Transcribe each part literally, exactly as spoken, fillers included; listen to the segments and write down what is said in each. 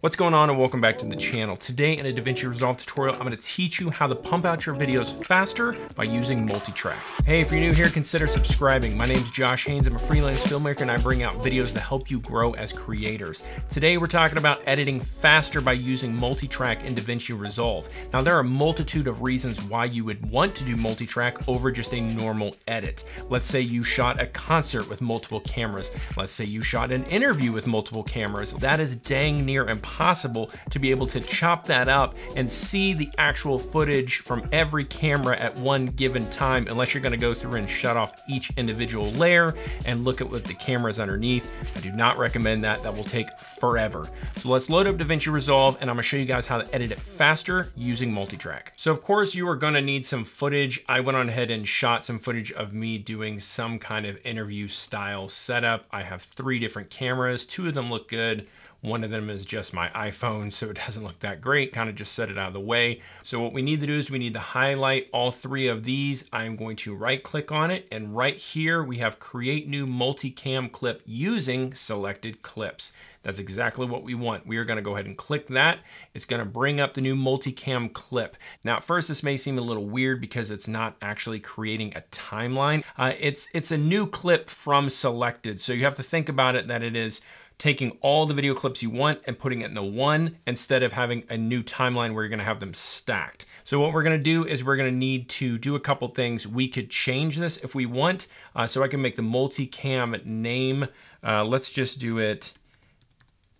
What's going on and welcome back to the channel. Today in a DaVinci Resolve tutorial, I'm going to teach you how to pump out your videos faster by using multi-track. Hey, if you're new here, consider subscribing. My name's Josh Haynes. I'm a freelance filmmaker and I bring out videos to help you grow as creators. Today we're talking about editing faster by using multi-track in DaVinci Resolve. Now there are a multitude of reasons why you would want to do multi-track over just a normal edit. Let's say you shot a concert with multiple cameras. Let's say you shot an interview with multiple cameras. That is dang near impossible. Possible to be able to chop that up and see the actual footage from every camera at one given time, unless you're going to go through and shut off each individual layer and look at what the camera is underneath. I do not recommend that. That will take forever. So let's load up DaVinci Resolve and I'm going to show you guys how to edit it faster using multi-track. So of course you are going to need some footage. I went on ahead and shot some footage of me doing some kind of interview style setup. I have three different cameras. Two of them look good. One of them is just my iPhone, so it doesn't look that great. Kind of just set it out of the way. So what we need to do is we need to highlight all three of these. I'm going to right click on it. And right here we have create new multicam clip using selected clips. That's exactly what we want. We are going to go ahead and click that. It's going to bring up the new multicam clip. Now, at first, this may seem a little weird because it's not actually creating a timeline. Uh, it's, it's a new clip from selected. So you have to think about it that it is taking all the video clips you want and putting it in the one instead of having a new timeline where you're gonna have them stacked. So what we're gonna do is we're gonna need to do a couple things. We could change this if we want. Uh, so I can make the multicam name. Uh, let's just do it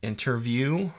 interview.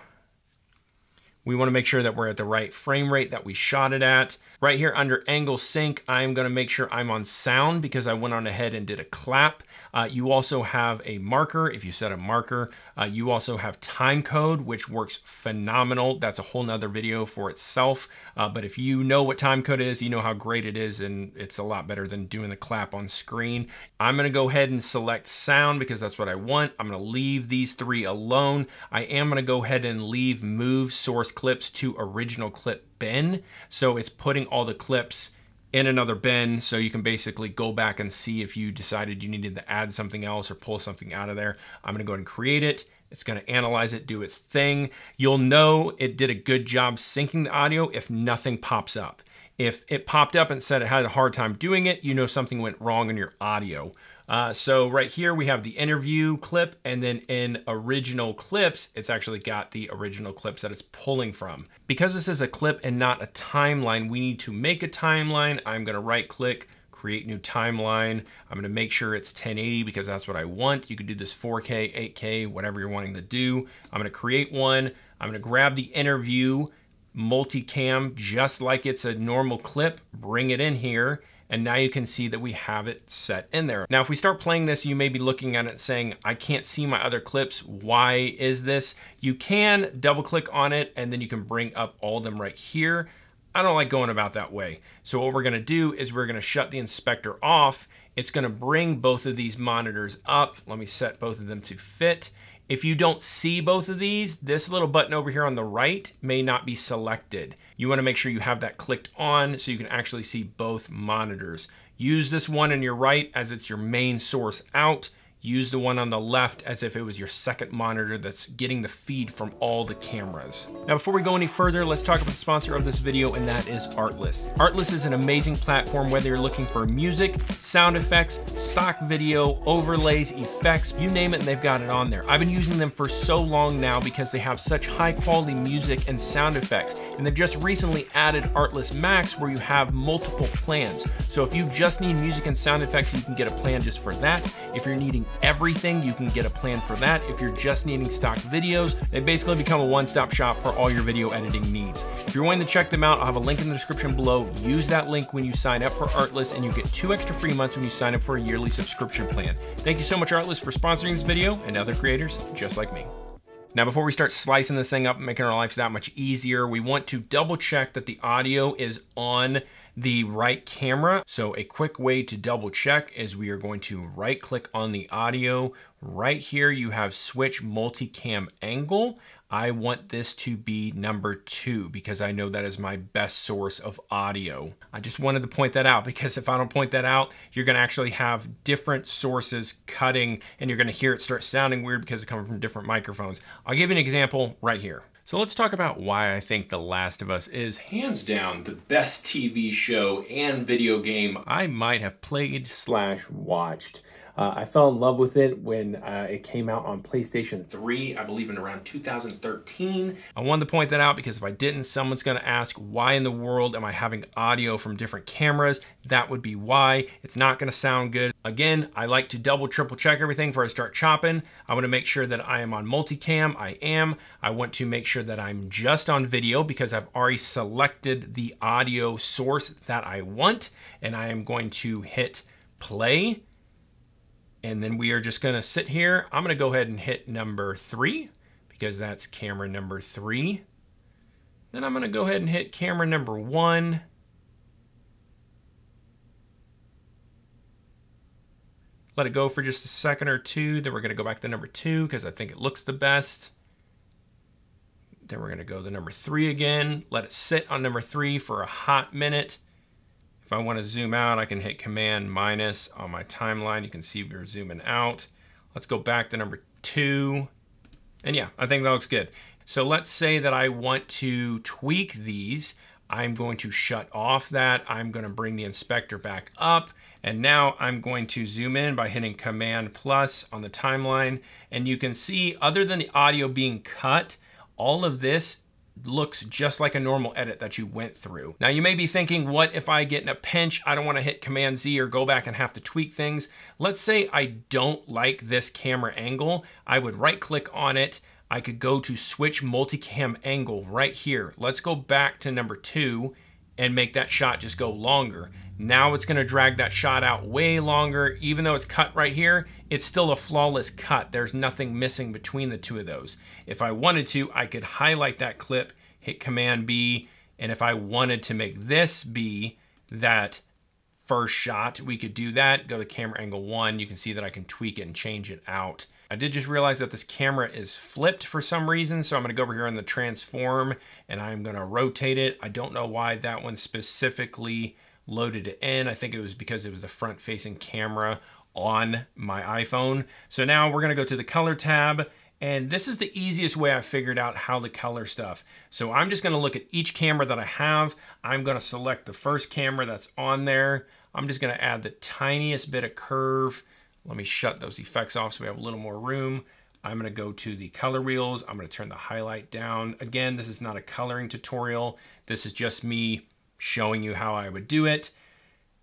We wanna make sure that we're at the right frame rate that we shot it at. Right here under angle sync, I'm gonna make sure I'm on sound because I went on ahead and did a clap. Uh, you also have a marker, if you set a marker. Uh, you also have time code, which works phenomenal. That's a whole nother video for itself. Uh, but if you know what time code is, you know how great it is, and it's a lot better than doing the clap on screen. I'm gonna go ahead and select sound because that's what I want. I'm gonna leave these three alone. I am gonna go ahead and leave move source clips to original clip bin. So it's putting all the clips in another bin, so you can basically go back and see if you decided you needed to add something else or pull something out of there. I'm gonna go ahead and create it. It's gonna analyze it, do its thing. You'll know it did a good job syncing the audio if nothing pops up. If it popped up and said it had a hard time doing it, you know something went wrong in your audio. Uh, so right here we have the interview clip, and then in original clips, it's actually got the original clips that it's pulling from. Because this is a clip and not a timeline, we need to make a timeline. I'm gonna right click, create new timeline. I'm gonna make sure it's ten eighty because that's what I want. You could do this four K, eight K, whatever you're wanting to do. I'm gonna create one. I'm gonna grab the interview multicam, just like it's a normal clip, bring it in here. And now you can see that we have it set in there. Now, if we start playing this, you may be looking at it saying, I can't see my other clips. Why is this? You can double click on it and then you can bring up all of them right here. I don't like going about that way. So what we're gonna do is we're gonna shut the inspector off. It's gonna bring both of these monitors up. Let me set both of them to fit. If you don't see both of these, this little button over here on the right may not be selected. You want to make sure you have that clicked on so you can actually see both monitors. Use this one on your right as it's your main source out. Use the one on the left as if it was your second monitor that's getting the feed from all the cameras. Now, before we go any further, let's talk about the sponsor of this video, and that is Artlist. Artlist is an amazing platform, whether you're looking for music, sound effects, stock video, overlays, effects, you name it, and they've got it on there. I've been using them for so long now because they have such high quality music and sound effects. And they've just recently added Artlist Max where you have multiple plans. So if you just need music and sound effects, you can get a plan just for that. If you're needing everything, you can get a plan for that. If you're just needing stock videos, they basically become a one-stop shop for all your video editing needs. If you're wanting to check them out, I'll have a link in the description below. Use that link when you sign up for Artlist, and you get two extra free months when you sign up for a yearly subscription plan. Thank you so much, Artlist, for sponsoring this video and other creators just like me. Now, before we start slicing this thing up and making our lives that much easier, we want to double check that the audio is on the right camera. So a quick way to double check is we are going to right click on the audio. Right here, you have switch multicam angle. I want this to be number two because I know that is my best source of audio. I just wanted to point that out because if I don't point that out, you're gonna actually have different sources cutting and you're gonna hear it start sounding weird because it's coming from different microphones. I'll give you an example right here. So let's talk about why I think The Last of Us is hands down the best T V show and video game I might have played slash watched. Uh, I fell in love with it when uh, it came out on PlayStation three, I believe in around two thousand thirteen. I wanted to point that out because if I didn't, someone's gonna ask, why in the world am I having audio from different cameras? That would be why. It's not gonna sound good. Again, I like to double, triple check everything before I start chopping. I wanna make sure that I am on multicam, I am. I want to make sure that I'm just on video because I've already selected the audio source that I want, and I am going to hit play. And then we are just gonna sit here. I'm gonna go ahead and hit number three because that's camera number three. Then I'm gonna go ahead and hit camera number one. Let it go for just a second or two. Then we're gonna go back to number two because I think it looks the best. Then we're gonna go to number three again. Let it sit on number three for a hot minute. If I want to zoom out, I can hit Command minus on my timeline. You can see we're zooming out. Let's go back to number two. And yeah, I think that looks good. So let's say that I want to tweak these. I'm going to shut off that. I'm going to bring the inspector back up. And now I'm going to zoom in by hitting Command plus on the timeline. And you can see, other than the audio being cut, all of this looks just like a normal edit that you went through. Now you may be thinking, what if I get in a pinch? I don't want to hit Command Z or go back and have to tweak things. Let's say I don't like this camera angle. I would right click on it. I could go to switch multicam angle right here. Let's go back to number two and make that shot just go longer. Now it's gonna drag that shot out way longer. Even though it's cut right here, it's still a flawless cut. There's nothing missing between the two of those. If I wanted to, I could highlight that clip, hit Command B, and if I wanted to make this be that first shot, we could do that. Go to camera angle one. You can see that I can tweak it and change it out. I did just realize that this camera is flipped for some reason, so I'm gonna go over here on the transform and I'm gonna rotate it. I don't know why that one specifically loaded it in. I think it was because it was the front facing camera on my iPhone. So now we're gonna go to the color tab, and this is the easiest way I figured out how to color stuff. So I'm just gonna look at each camera that I have. I'm gonna select the first camera that's on there. I'm just gonna add the tiniest bit of curve. Let me shut those effects off so we have a little more room. I'm gonna go to the color wheels. I'm gonna turn the highlight down. Again, this is not a coloring tutorial. This is just me showing you how I would do it.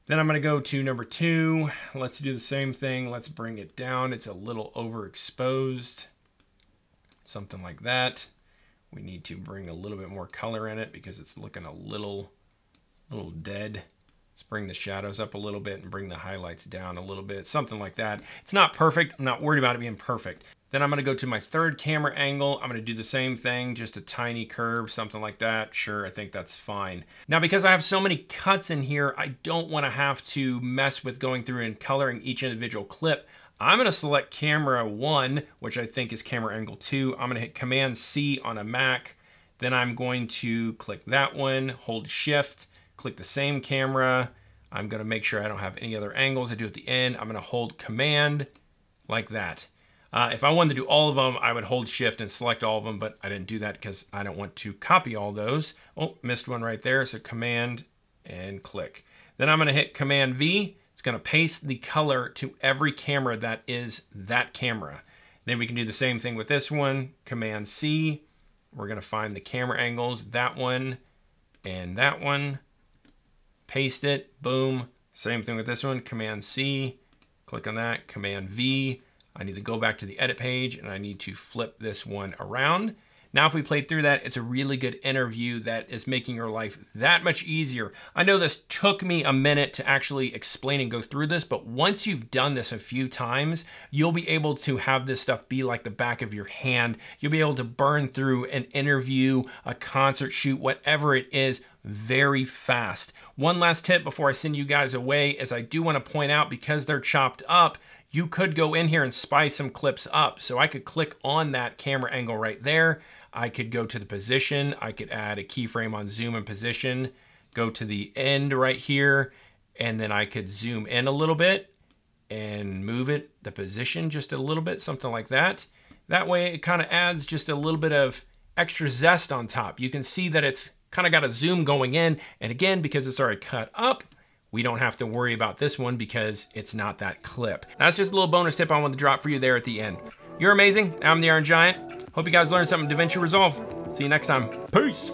Then I'm gonna go to number two. Let's do the same thing. Let's bring it down. It's a little overexposed, something like that. We need to bring a little bit more color in it because it's looking a little, little dead. Let's bring the shadows up a little bit and bring the highlights down a little bit, something like that. It's not perfect. I'm not worried about it being perfect. Then I'm gonna go to my third camera angle. I'm gonna do the same thing, just a tiny curve, something like that. Sure, I think that's fine. Now, because I have so many cuts in here, I don't wanna have to mess with going through and coloring each individual clip. I'm gonna select camera one, which I think is camera angle two. I'm gonna hit Command C on a Mac. Then I'm going to click that one, hold Shift, click the same camera. I'm gonna make sure I don't have any other angles I do at the end. I'm gonna hold Command like that. Uh, if I wanted to do all of them, I would hold Shift and select all of them, but I didn't do that because I don't want to copy all those. Oh, missed one right there. So Command and click. Then I'm gonna hit Command V. It's gonna paste the color to every camera that is that camera. Then we can do the same thing with this one. Command C. We're gonna find the camera angles, that one and that one. Paste it, boom. Same thing with this one, Command C, click on that, Command V. I need to go back to the edit page and I need to flip this one around. Now, if we played through that, it's a really good interview that is making your life that much easier. I know this took me a minute to actually explain and go through this, but once you've done this a few times, you'll be able to have this stuff be like the back of your hand. You'll be able to burn through an interview, a concert shoot, whatever it is, very fast. One last tip before I send you guys away is I do want to point out, because they're chopped up, you could go in here and spice some clips up. So I could click on that camera angle right there. I could go to the position. I could add a keyframe on zoom and position, go to the end right here, and then I could zoom in a little bit and move it, the position just a little bit, something like that. That way it kind of adds just a little bit of extra zest on top. You can see that it's kind of got a zoom going in. And again, because it's already cut up, we don't have to worry about this one because it's not that clip. That's just a little bonus tip I wanted to drop for you there at the end. You're amazing. I'm the Iron Giant. Hope you guys learned something DaVinci Resolve. See you next time. Peace.